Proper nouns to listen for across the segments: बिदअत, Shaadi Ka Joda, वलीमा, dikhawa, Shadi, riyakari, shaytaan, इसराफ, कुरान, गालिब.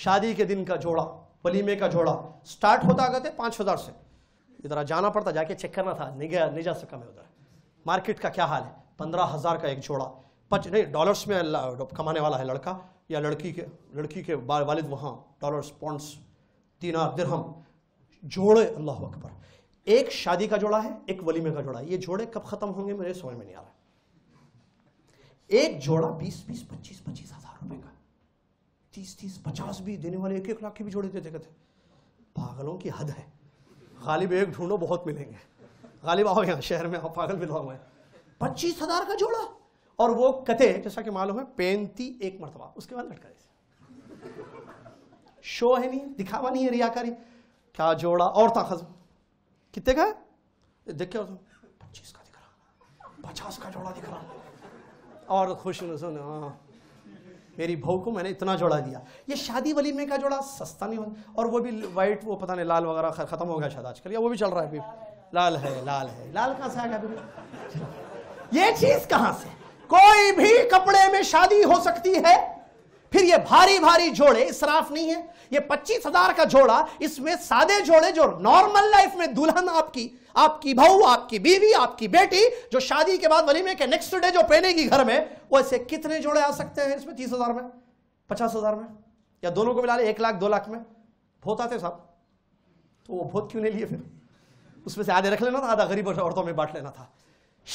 शादी के दिन का जोड़ा, वलीमे का जोड़ा स्टार्ट होता गए 5000 से। इधर जाना पड़ता, जाके चेक करना था, नहीं गया, नहीं जा सका मैं उधर। मार्केट का क्या हाल है, 15,000 का एक जोड़ा, नहीं डॉलर्स में कमाने वाला है लड़का या लड़की के वालिद वहाँ डॉलर्स, पॉन्ड्स, दीनार, दिरहम जोड़े। अल्लाह अकबर। एक शादी का जोड़ा है, एक वलीमे का जोड़ा है। ये जोड़े कब खत्म होंगे मेरे समझ में नहीं आ रहा। एक जोड़ा 20-25 रुपए का, 30-50 भी देने वाले, 1-1 लाख के भी जोड़े देते थे। पागलों की हद है। गालिब एक ढूंढो, बहुत मिलेंगे। गालिब आओ यहाँ शहर में, आओ, पागल मिला हुआ है। 25,000 का जोड़ा, और वो कते जैसा कि मालूम है 35 एक मरतबा, उसके बाद लटका दे। शो है नहीं, दिखावा नहीं है, रियाकारी। क्या जोड़ा और ताखज कितने का देख के 25 का दिख रहा, 50 का जोड़ा दिख रहा, और खुश न मेरी बहू को मैंने इतना जोड़ा दिया। ये शादी वलीमे का जोड़ा सस्ता नहीं होता, और वो भी वाइट, वो पता नहीं लाल वगैरह खत्म हो गया शायद आजकल, या वो भी चल रहा है अभी। लाल कहाँ से आ गया? ये चीज कहाँ से? कोई भी कपड़े में शादी हो सकती है। फिर ये भारी भारी जोड़े इसराफ नहीं है। ये 25,000 का जोड़ा, इसमें सादे जोड़े जो नॉर्मल लाइफ में दुल्हन आपकी बहू, आपकी बीवी, आपकी बेटी जो शादी के बाद वलीमे के नेक्स्ट डे जो पहनेगी घर में, वैसे कितने जोड़े आ सकते हैं इसमें? 30,000 में, 50,000 में, या दोनों को मिला ले 1 लाख 2 लाख में। बहुत आते साहब, तो वो बहुत क्यों नहीं लिए? फिर उसमें से आधे रख लेना था, आधा गरीब औरतों में बांट लेना था।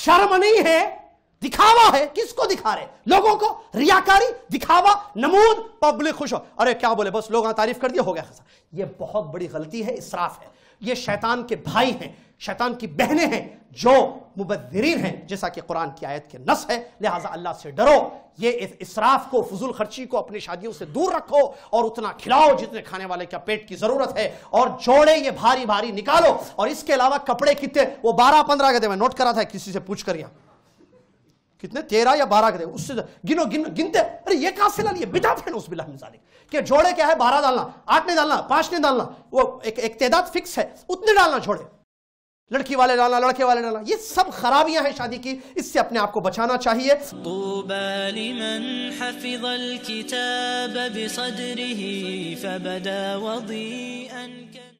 शर्म नहीं है, दिखावा है। किसको दिखा रहे? लोगों को। रियाकारी, दिखावा, नमूद, पब्लिक खुश हो, अरे क्या बोले, बस लोग तारीफ कर दिया, हो गया खसा। ये बहुत बड़ी गलती है, इसराफ है। ये शैतान के भाई हैं, शैतान की बहनें हैं जो मुबद्दिरीन हैं, जैसा कि कुरान की आयत के नस है। लिहाजा अल्लाह से डरो, ये इसराफ को, फजूल खर्ची को अपनी शादियों से दूर रखो, और उतना खिलाओ जितने खाने वाले का पेट की जरूरत है, और जोड़े ये भारी भारी निकालो। और इसके अलावा कपड़े कितने, वो 12-15 के थे, मैं नोट करा था किसी से पूछ कर, यहाँ कितने 13 या 12 के थे, उससे गिनो गिनते। अरे ये कहां से ला लिए? बिदअत है, उस बिल्लाह मिनज़ालिक। कि जोड़े क्या है, 12 डालना, 8 ने डालना, 5 ने डालना, वो एक तादाद फिक्स है, उतने डालना जोड़े, लड़की वाले डालना, लड़के वाले डालना। ये सब खराबियां हैं शादी की, इससे अपने आप को बचाना चाहिए। तूबा लिमन हफिज़ल किताब बिसद्रिही फबदा वदीअन।